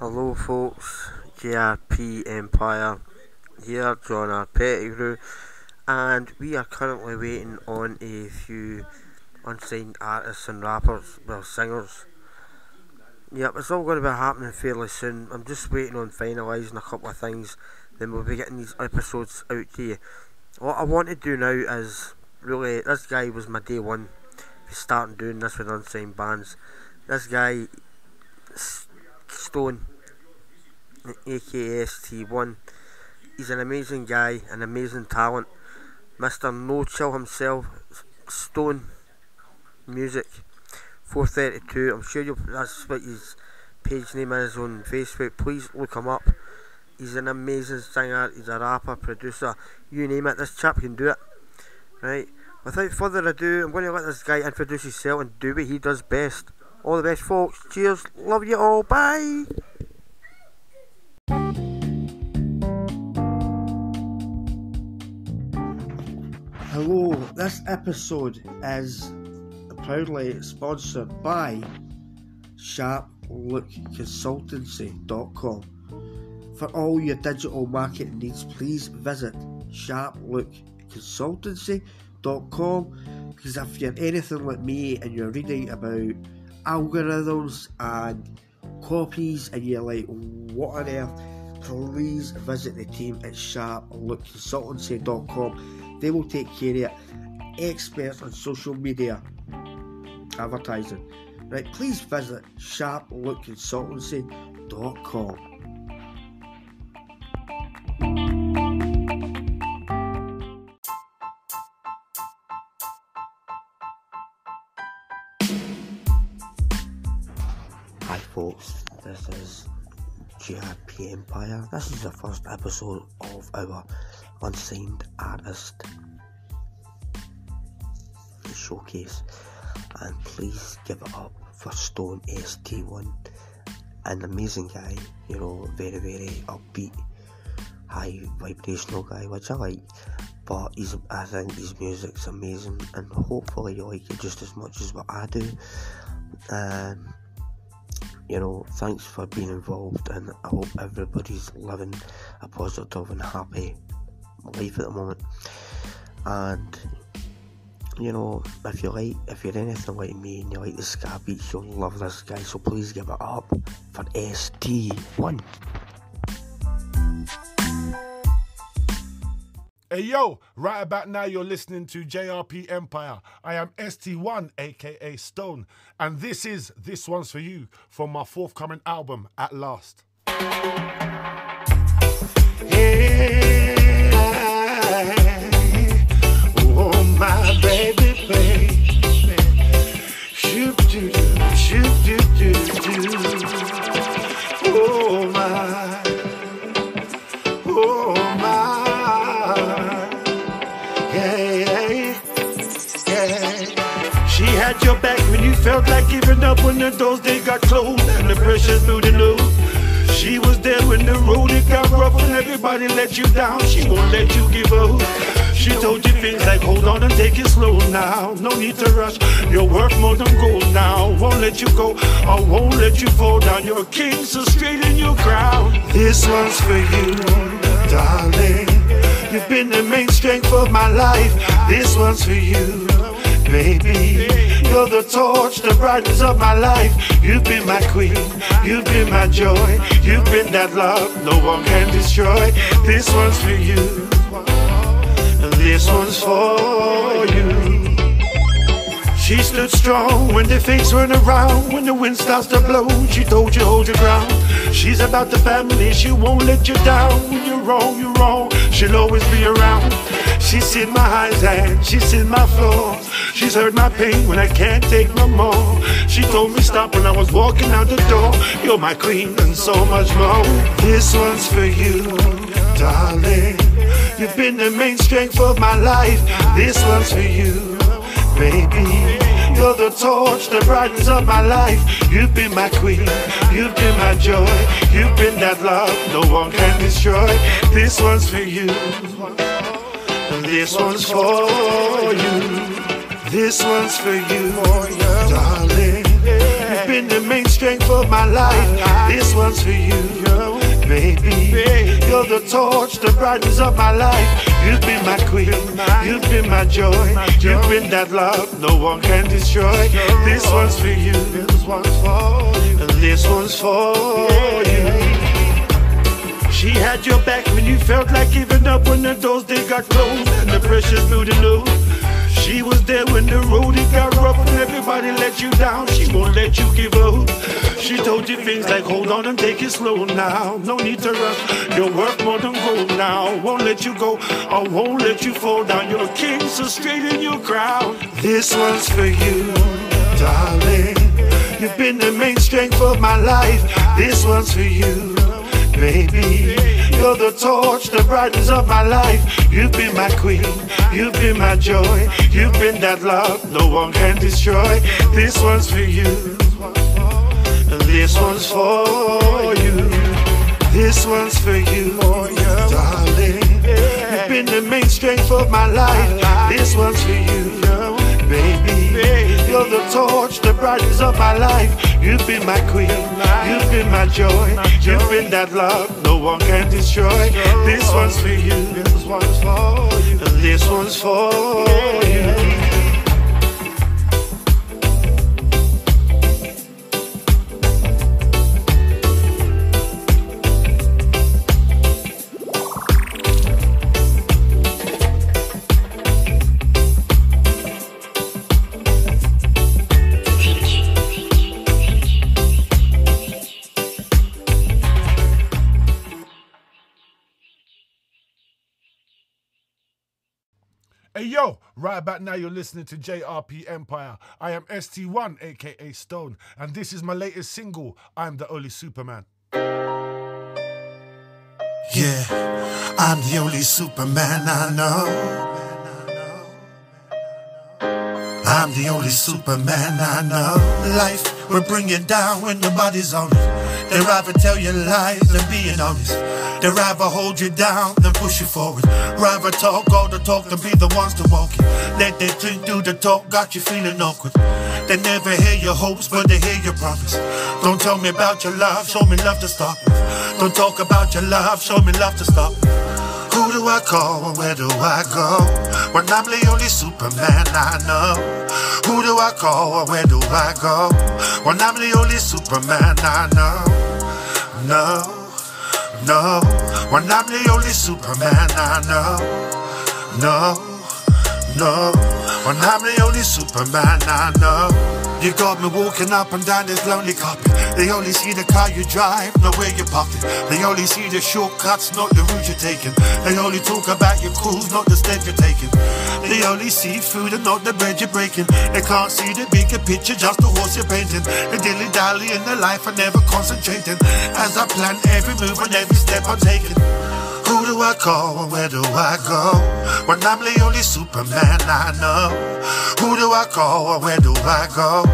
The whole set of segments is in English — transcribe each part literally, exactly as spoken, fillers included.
Hello folks, J R P Empire here, John R. Pettigrew, and we are currently waiting on a few unsigned artists and rappers, well singers. Yep, it's all going to be happening fairly soon. I'm just waiting on finalising a couple of things, then we'll be getting these episodes out to you. What I want to do now is, really, this guy was my day one for starting doing this with unsigned bands. This guy, STONE, A K S T one, he's an amazing guy, an amazing talent. Mister No Chill himself, STONE Music, four thirty-two. I'm sure you'll, that's what his page name is on Facebook. Please look him up. He's an amazing singer, he's a rapper, producer, you name it, this chap can do it. Right, without further ado, I'm going to let this guy introduce himself and do what he does best. All the best folks, cheers, love you all, bye! Hello, this episode is proudly sponsored by Sharp Look Consultancy dot com. For all your digital marketing needs, please visit Sharp Look Consultancy dot com, because if you're anything like me and you're reading about algorithms and copies and you're like, what on earth, please visit the team at Sharp Look Consultancy dot com. They will take care of it. Experts on social media advertising. Right, please visit Sharp Look Consultancy dot com. Hi folks, this is J R P Empire. This is the first episode of our Unsigned Artist Showcase, and please give it up for STONE S T one, an amazing guy, you know, very very upbeat, high vibrational guy, which I like, but he's, I think his music's amazing, and hopefully you like it just as much as what I do. And um, you know, thanks for being involved, and I hope everybody's living a positive and happy life at the moment. And you know, if you like, if you're anything like me and you like the ska beats, you'll love this guy, so please give it up for S T one. Hey yo, right about now you're listening to J R P Empire. I am S T one, aka STONE, and this is This One's For You from my forthcoming album, At Last. Hey, oh my baby, baby. Shoop doo doo, shoop doo doo doo. Oh my, oh my. She had your back when you felt like giving up, when the doors they got closed and the pressure's through the nose. She was there when the road it got rough and everybody let you down. She won't let you give up. She told you things like, hold on and take it slow now. No need to rush, you're worth more than gold now. Won't let you go, I won't let you fall down. You're a king, so straighten your crown. This one's for you, darling. You've been the main strength of my life. This one's for you, baby. You're the torch, the brightness of my life. You've been my queen, you've been my joy, you've been that love no one can destroy. This one's for you, this one's for you. She stood strong when the fakes run around, when the wind starts to blow, she told you hold your ground. She's about the family, she won't let you down. When you're wrong, you're wrong, she'll always be around. She's seen my highs and she's seen my flaws. She's heard my pain when I can't take no more. She told me stop when I was walking out the door. You're my queen and so much more. This one's for you, darling. You've been the main strength of my life. This one's for you, baby. You're the torch, the brightness of my life. You've been my queen, you've been my joy, you've been that love no one can destroy. This one's for you, this one's for you. This one's for you, darling. You've been the main strength of my life. This this one's for you, yo, baby. baby. You're the torch that brightens up my life. You've been my queen, you've been my joy, you've been that love no one can destroy. This one's for you, this one's for you, and this one's for you. She had your back when you felt like giving up, when the doors they got closed and the pressure through the nose. She was there when the road it got rough and everybody let you down. She won't let you give up. She told you things like, hold on and take it slow now. No need to rush. Your work more than gold now. Won't let you go. I won't let you fall down. You're a king, so straighten your crown. This one's for you, darling. You've been the main strength of my life. This one's for you, baby. You're the torch that brightens up my life. You've been my queen, you've been my joy, you've been that love no one can destroy. This one's for you, and this one's for you. This one's for you, darling. You've been the main strength of my life. This one's for you, baby. You're the torch that brightens up my life. You've been my queen, you've been my joy, you've been that love no one can destroy. This one's for you, this one's for you, and this one's for you. Hey yo, right about now you're listening to J R P Empire. I am S T one, aka Stone, and this is my latest single, I'm the Only Superman. Yeah, I'm the only Superman I know. I'm the only Superman I know. Life will bring you down when your body's on it. They'd rather tell you lies than being honest. They'd rather hold you down than push you forward. Rather talk all the talk than be the ones to walk it. Let their drink do the talk, got you feeling awkward. They never hear your hopes, but they hear your promise. Don't tell me about your love, show me love to start with. Don't talk about your love, show me love to start with. Who do I call and where do I go when I'm the only Superman I know? Who do I call and where do I go when I'm the only Superman I know? No. No, when I'm the only Superman I know. No, no, when I'm the only Superman I know. You got me walking up and down this lonely carpet. They only see the car you drive, not where you parked it. They only see the shortcuts, not the route you're taking. They only talk about your cruise, not the step you're taking. They only see food and not the bread you're breaking. They can't see the bigger picture, just the horse you're painting. They dilly-dally in their life and never concentrating. As I plan every move and every step I'm taking. Who do I call and where do I go when I'm the only Superman I know? Who do I call and where do I go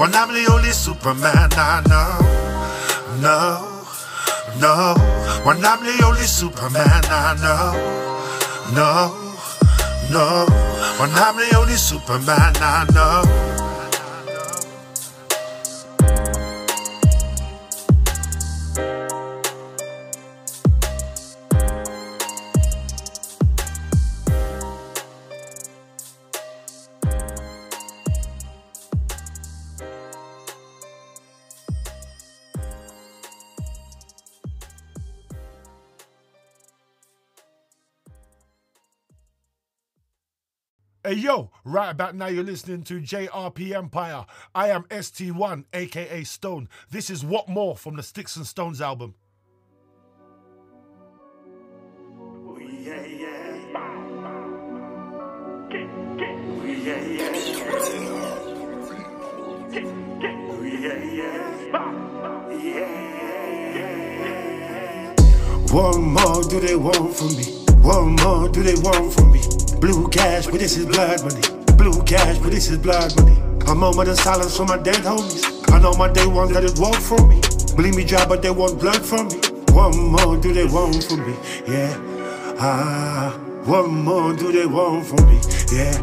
when I'm the only Superman I know? No, no, when I'm the only Superman I know. No, no, when I'm the only Superman I know. Hey yo, right about now you're listening to J R P Empire. I am S T one, aka Stone. This is What More from the Sticks and Stones album. Oh yeah, yeah. Oh yeah, yeah. Oh yeah, yeah. What more do they want from me? What more do they want from me? Blue cash, but this is blood money. Blue cash, but this is blood money. A moment of silence for my dead homies. I know my day ones that it walk from me. Believe me dry, but they want blood from me. What more do they want from me? Yeah, ah. What more do they want from me? Yeah,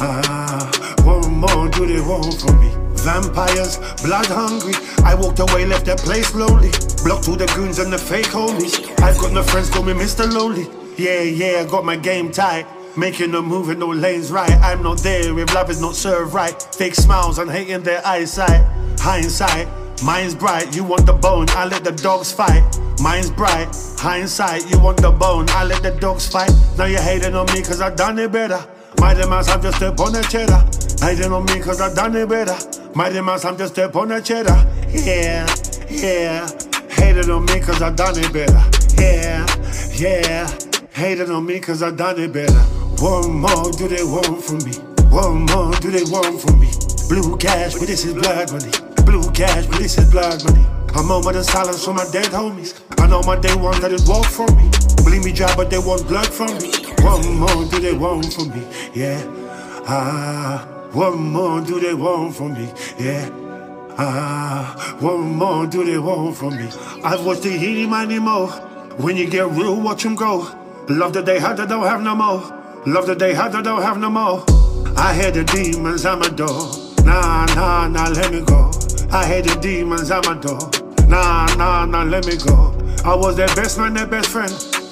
ah. What more do they want from me? vampires, blood hungry. I walked away, left that place lonely. Blocked all the goons and the fake homies. I've got no friends, call me Mister Lonely. Yeah, yeah, I got my game tight. Making a move in no lanes right. I'm not there if love is not served right. Fake smiles and hating their eyesight. Hindsight, mine's bright, you want the bone, I let the dogs fight. Mine's bright, hindsight, you want the bone, I let the dogs fight. Now you're hating on me cause I done it better. Mighty mouse, I'm just step on the cheddar. Hating on me cause I done it better. Mighty mouse, I'm just step on the cheddar. Yeah, yeah. Hating on me cause I done it better. Yeah, yeah. Hating on me cause I done it better. One more do they want from me? One more do they want from me? Blue cash, but this is blood money. Blue cash, but this is blood money. A moment of silence for my dead homies. I know my day one let it walk from me. Believe me dry, but they want blood from me. One more do they want from me? Yeah. Ah, one more do they want from me? Yeah. Ah, one more do they want from me? I've watched the heaty money more. When you get real, watch them go. Love that they had that don't have no more. Love that they had that don't have no more. I hear the demons at my door. Nah, nah, nah, let me go. I hear the demons at my door. Nah, nah, nah, let me go. I was their best man, their best friend.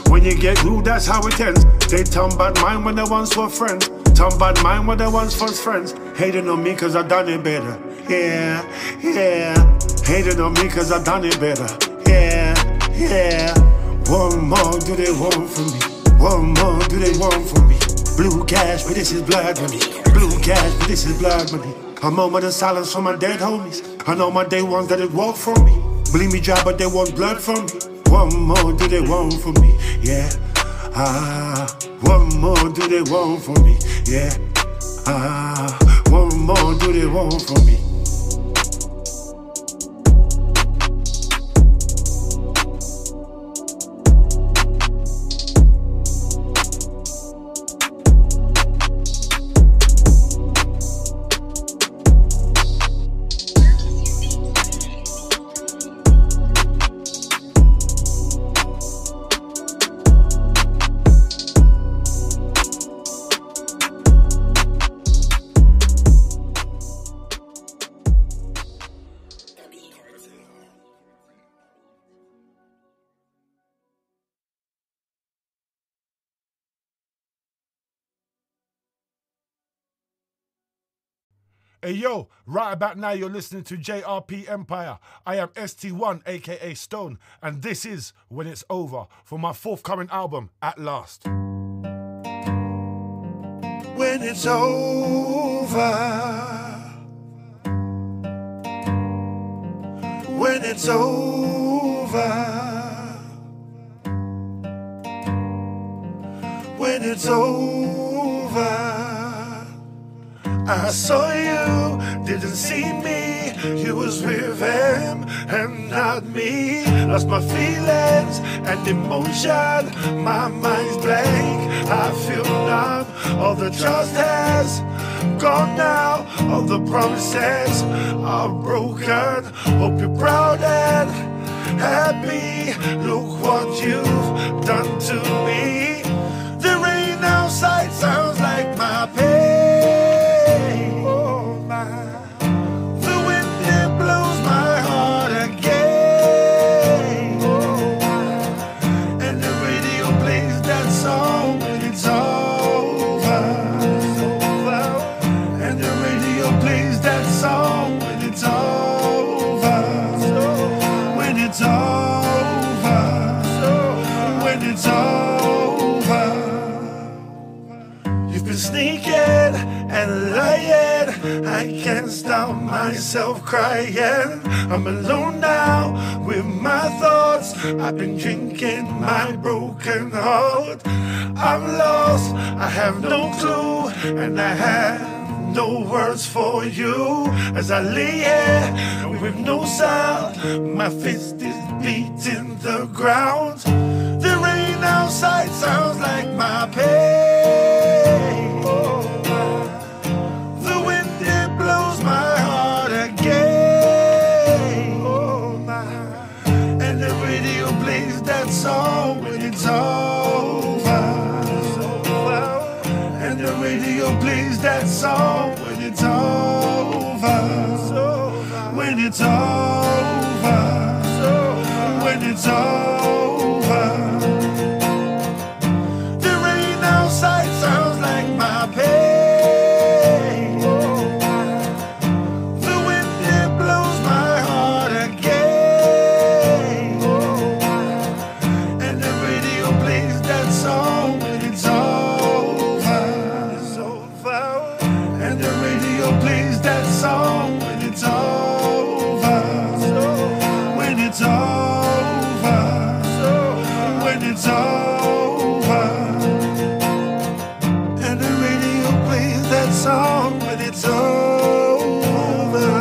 When you get rude, that's how it ends. They turn bad mine when they once were friends. Turn bad mine when they once was friends. Hating on me cause I done it better. Yeah, yeah. Hating on me cause I done it better. Yeah, yeah. One more do they want from me? One more do they want from me? Blue cash, but this is blood money. Blue cash, but this is blood money. A moment of silence for my dead homies. I know my day ones that it walk from me. Believe me dry, but they want blood from me. One more do they want from me? Yeah. Ah, one more do they want from me? Yeah. Ah, one more do they want from me? Hey yo, right about now you're listening to J R P Empire. I am S T one, aka Stone, and this is When It's Over from my forthcoming album, At Last. When it's over. When it's over. When it's over. I saw you, didn't see me. You was with him and not me. Lost my feelings and emotion. My mind's blank, I feel numb. All the trust has gone now. All the promises are broken. Hope you're proud and happy. Look what you've done to me. The rain outside sounds like my pain. I can't stop myself crying. I'm alone now with my thoughts. I've been drinking my broken heart. I'm lost, I have no clue, and I have no words for you. As I lay here with no sound, my fist is beating the ground. The rain outside sounds like my pain. So when it's over, and the radio plays that song when it's over. it's over, it's over. When it's over, there ain't no sight sounds like my pain. The wind that blows my heart again, and the radio plays that song when it's over, it's over. And the radio plays that song when it's over. It's over, and the radio plays that song when it's over,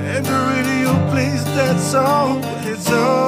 and the radio plays that song when it's over.